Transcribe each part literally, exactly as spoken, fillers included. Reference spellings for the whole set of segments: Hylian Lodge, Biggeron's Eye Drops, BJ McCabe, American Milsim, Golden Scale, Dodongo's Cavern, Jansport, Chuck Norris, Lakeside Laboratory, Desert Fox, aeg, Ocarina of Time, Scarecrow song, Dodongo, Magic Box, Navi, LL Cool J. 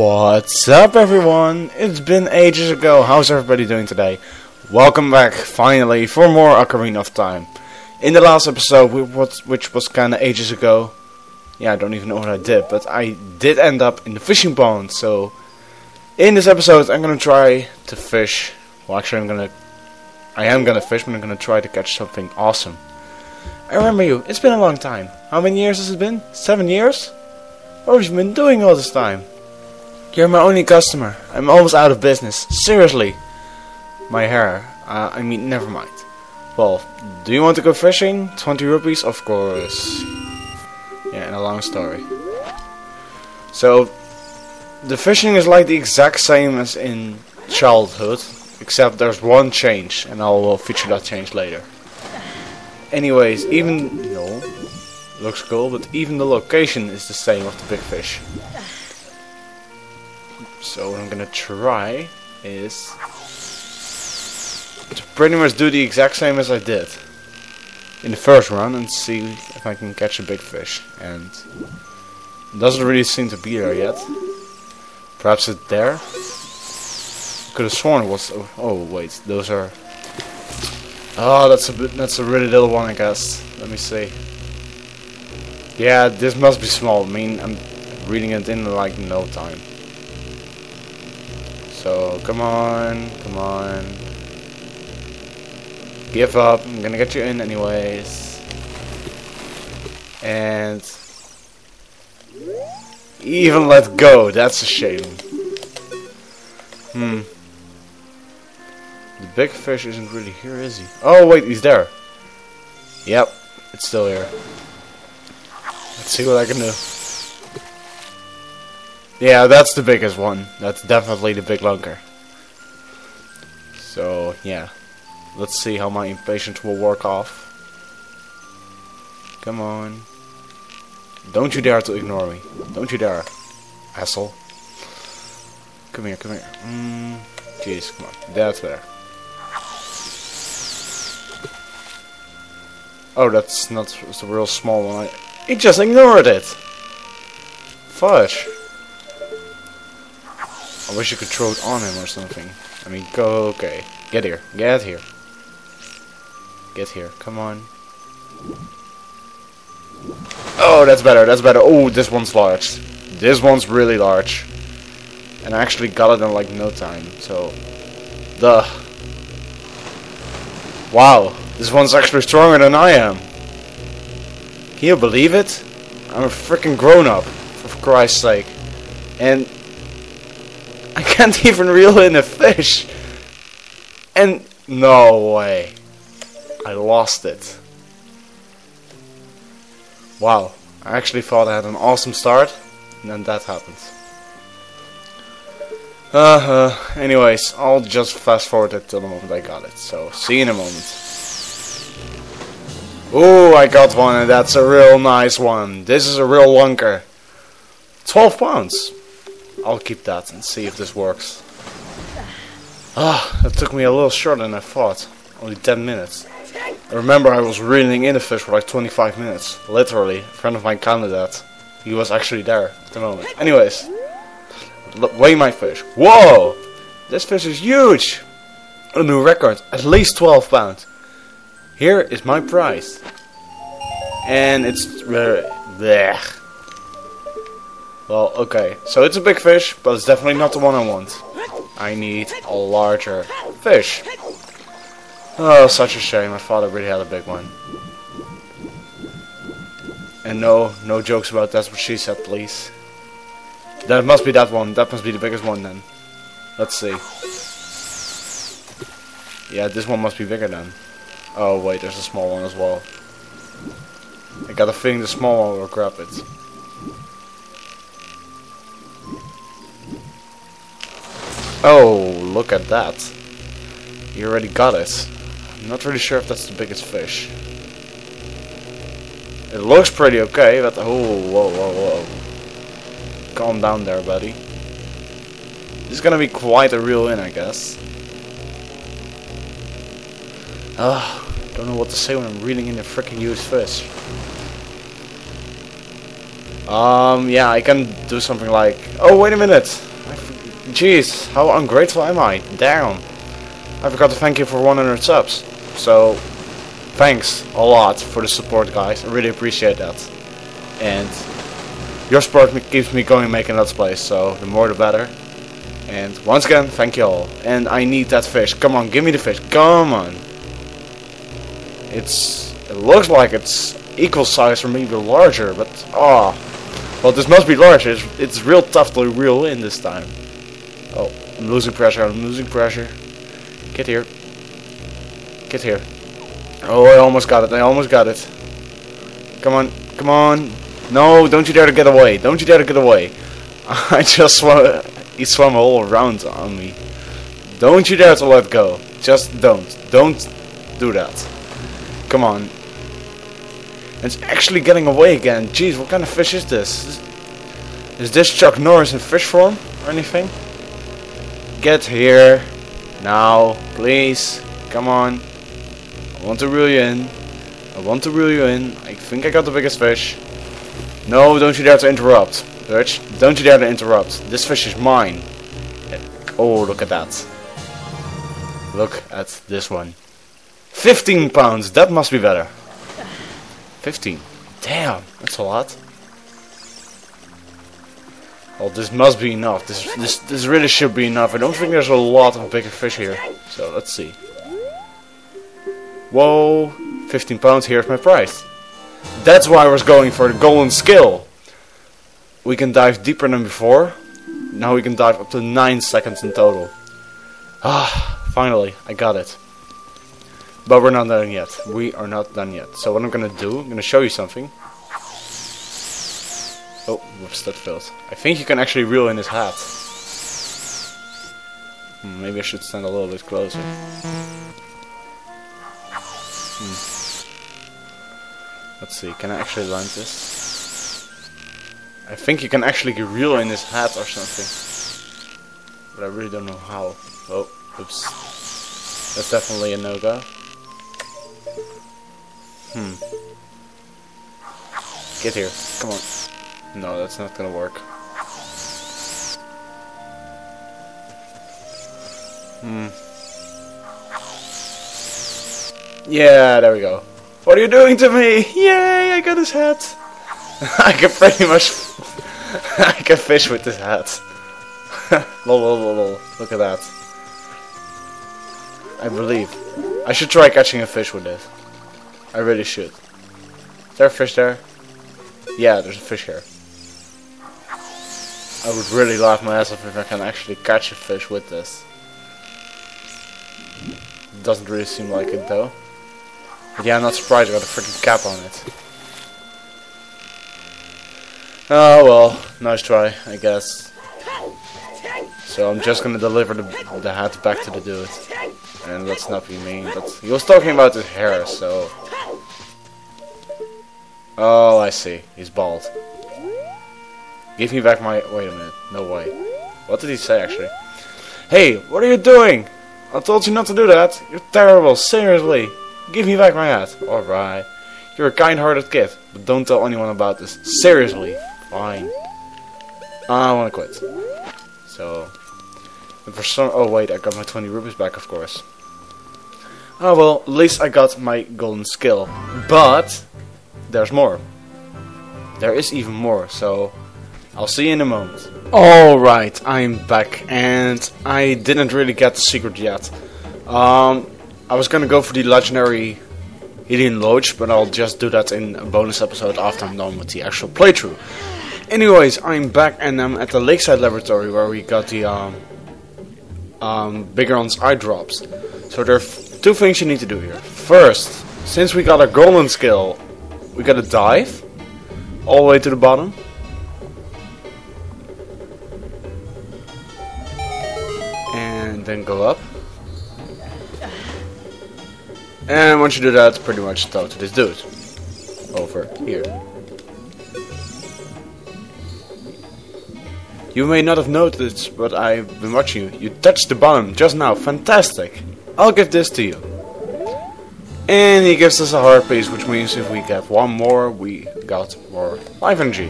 What's up everyone? It's been ages ago. How's everybody doing today? Welcome back finally for more Ocarina of Time. In the last episode, which was kinda ages ago, yeah, I don't even know what I did, but I did end up in the fishing pond. So in this episode I'm gonna try to fish. Well, actually I'm gonna I am gonna fish, but I'm gonna try to catch something awesome. I remember you, it's been a long time. How many years has it been? Seven years? What have you been doing all this time? You're my only customer. I'm almost out of business. Seriously. My hair. Uh, I mean, never mind. Well, do you want to go fishing? twenty rupees? Of course. Yeah, and a long story. So, the fishing is like the exact same as in childhood, except there's one change, and I will feature that change later. Anyways, even... No. Looks cool, but even the location is the same of the big fish. So what I'm gonna try is to pretty much do the exact same as I did in the first run and see if I can catch a big fish. And it doesn't really seem to be there yet. Perhaps it's there? I could have sworn it was. Oh, oh wait, those are. Oh, that's a bit, that's a really little one, I guess. Let me see. Yeah, this must be small. I mean, I'm reading it in like no time. So, come on, come on. Give up, I'm gonna get you in anyways. And... even let go, that's a shame. Hmm. The big fish isn't really here, is he? Oh wait, he's there. Yep, it's still here. Let's see what I can do. Yeah, that's the biggest one. That's definitely the big lunker. So, yeah. Let's see how my impatience will work off. Come on. Don't you dare to ignore me. Don't you dare, asshole. Come here, come here. Mm, jeez, come on. That's there. Oh, that's not the real small one. I, it just ignored it. Fudge. I wish you could throw it on him or something. I mean, go, okay. Get here. Get here. Get here. Come on. Oh, that's better. That's better. Oh, this one's large. This one's really large. And I actually got it in like no time. So, duh. Wow. This one's actually stronger than I am. Can you believe it? I'm a freaking grown-up. For Christ's sake. And... I can't even reel in a fish. And no way. I lost it. Wow. I actually thought I had an awesome start. And then that happened. Uh, uh, anyways, I'll just fast forward it till the moment I got it. So, see you in a moment. Ooh, I got one and that's a real nice one. This is a real lunker. twelve pounds. I'll keep that and see if this works. Ah, that took me a little shorter than I thought. Only ten minutes. I remember I was reeling in the fish for like twenty-five minutes. Literally. A friend of mine counted that. He was actually there at the moment. Anyways. Weigh my fish. Whoa! This fish is huge! A new record. At least twelve pounds. Here is my prize. And it's... blech. Well, okay, so it's a big fish, but it's definitely not the one I want. I need a larger fish. Oh, such a shame. My father really had a big one. And no, no jokes about that's what she said, please. That must be that one. That must be the biggest one then. Let's see. Yeah, this one must be bigger then. Oh, wait, there's a small one as well. I got a feeling the small one will grab it. Oh, look at that. You already got it. I'm not really sure if that's the biggest fish. It looks pretty okay, but... oh, whoa, whoa, whoa. Calm down there, buddy. This is gonna be quite a reel in, I guess. Ah, uh, don't know what to say when I'm reeling in a freaking huge fish. Um, yeah, I can do something like... oh, wait a minute! Jeez, how ungrateful am I? Damn. I forgot to thank you for one hundred subs. So, thanks a lot for the support, guys. I really appreciate that. And your support keeps me going making Let's Plays, so the more the better. And once again, thank you all. And I need that fish. Come on, give me the fish. Come on. It's... It looks like it's equal size or maybe larger, but... ah. Oh. Well, this must be large. It's, it's real tough to reel in this time. Oh, I'm losing pressure. I'm losing pressure. Get here. Get here. Oh, I almost got it. I almost got it. Come on. Come on. No, don't you dare to get away. Don't you dare to get away. I just swam... He swam all around on me. Don't you dare to let go. Just don't. Don't do that. Come on. It's actually getting away again. Jeez, what kind of fish is this? Is this Chuck Norris in fish form or anything? Get here. Now, please. Come on. I want to reel you in. I want to reel you in. I think I got the biggest fish. No, don't you dare to interrupt. Birch, don't you dare to interrupt. This fish is mine. Oh, look at that. Look at this one. fifteen pounds. That must be better. fifteen. Damn, that's a lot. Well, this must be enough. This this this really should be enough. I don't think there's a lot of bigger fish here. So let's see. Whoa, fifteen pounds. Here's my prize. That's why I was going for the golden scale. We can dive deeper than before. Now we can dive up to nine seconds in total. Ah, finally, I got it. But we're not done yet. We are not done yet. So what I'm gonna do, I'm gonna show you something. Oh, whoops, that failed. I think you can actually reel in his hat. Hmm, maybe I should stand a little bit closer. Hmm. Let's see, can I actually land this? I think you can actually reel in his hat or something. But I really don't know how. Oh, oops. That's definitely a no-go. Hmm. Get here. Come on. No, that's not gonna work. Hmm. Yeah, there we go. What are you doing to me? Yay, I got his hat. I can pretty much... I can fish with this hat. Lol, lol, lol, lol. Look at that. I believe. I should try catching a fish with this. I really should. Is there a fish there? Yeah, there's a fish here. I would really laugh my ass off if I can actually catch a fish with this. Doesn't really seem like it though. But yeah, I'm not surprised I got a freaking cap on it. Oh well, nice try, I guess. So I'm just gonna deliver the, the hat back to the dude. And that's not what you mean, but he was talking about his hair, so... Oh, I see. He's bald. Give me back my... Wait a minute. No way. What did he say, actually? Hey, what are you doing? I told you not to do that. You're terrible. Seriously. Give me back my hat. Alright. You're a kind-hearted kid, but don't tell anyone about this. Seriously. Fine. I wanna quit. So... And for some... Oh, wait. I got my twenty rupees back, of course. Ah, well. At least I got my golden skill. But... There's more. There is even more, so I'll see you in a moment. Alright, I'm back, and I didn't really get the secret yet. Um, I was gonna go for the legendary Hylian Lodge, but I'll just do that in a bonus episode after I'm done with the actual playthrough. Anyways, I'm back, and I'm at the Lakeside Laboratory, where we got the um, um, Biggeron's Eye Drops. So there are f two things you need to do here. First, since we got a golden skill, we gotta dive all the way to the bottom. And then go up. And once you do that, pretty much talk to this dude. Over here. You may not have noticed, but I've been watching you. You touched the bottom just now. Fantastic. I'll give this to you. And he gives us a heart piece, which means if we get one more, we got more life energy.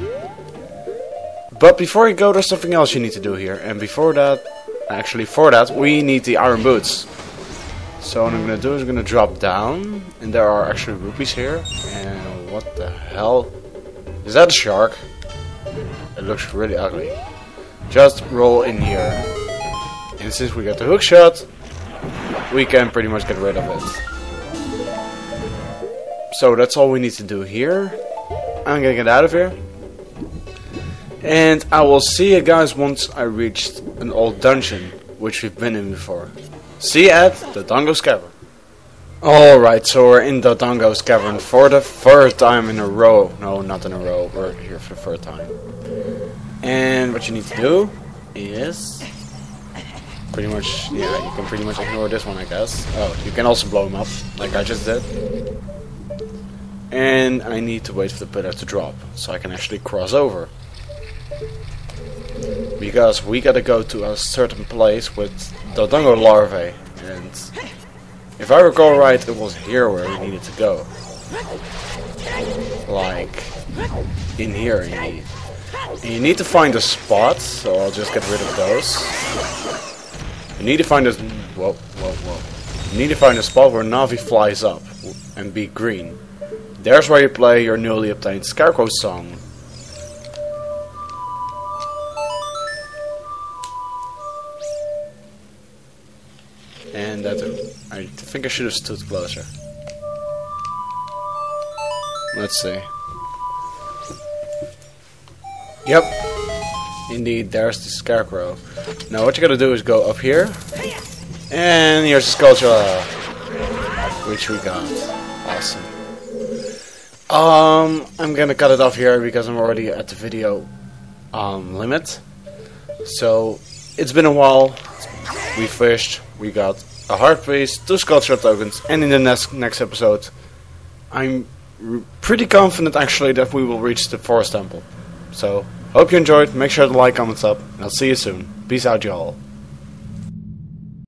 But before you go, there's something else you need to do here. And before that, actually for that, we need the iron boots. So what I'm gonna do is I'm gonna drop down, and there are actually rupees here. And what the hell? Is that a shark? It looks really ugly. Just roll in here. And since we got the hook shot, we can pretty much get rid of it. So that's all we need to do here. I'm gonna get out of here. And I will see you guys once I reached an old dungeon, which we've been in before. See you at Dodongo's Cavern. Alright, so we're in Dodongo's Cavern for the third time in a row. No, not in a row, we're here for the third time. And what you need to do is... pretty much, yeah, you can pretty much ignore this one, I guess. Oh, you can also blow him up, like I just did. And I need to wait for the pillar to drop, so I can actually cross over. Because we gotta go to a certain place with Dodongo larvae, and if I recall right, it was here where we needed to go. Like, in here you need. You need to find a spot, so I'll just get rid of those. You need to find a... whoa, whoa, whoa. You need to find a spot where Navi flies up, and be green. There's where you play your newly obtained Scarecrow song. And that I think I should have stood closer. Let's see. Yep. Indeed, there's the Scarecrow. Now what you gotta do is go up here. And here's the sculpture. Which we got. Awesome. Um, I'm gonna cut it off here because I'm already at the video um, limit. So, it's been a while. We fished, we got a heart piece, two sculpture tokens, and in the next next episode, I'm r pretty confident actually that we will reach the Forest Temple. So, hope you enjoyed, make sure to like, comment, sub, and I'll see you soon. Peace out y'all.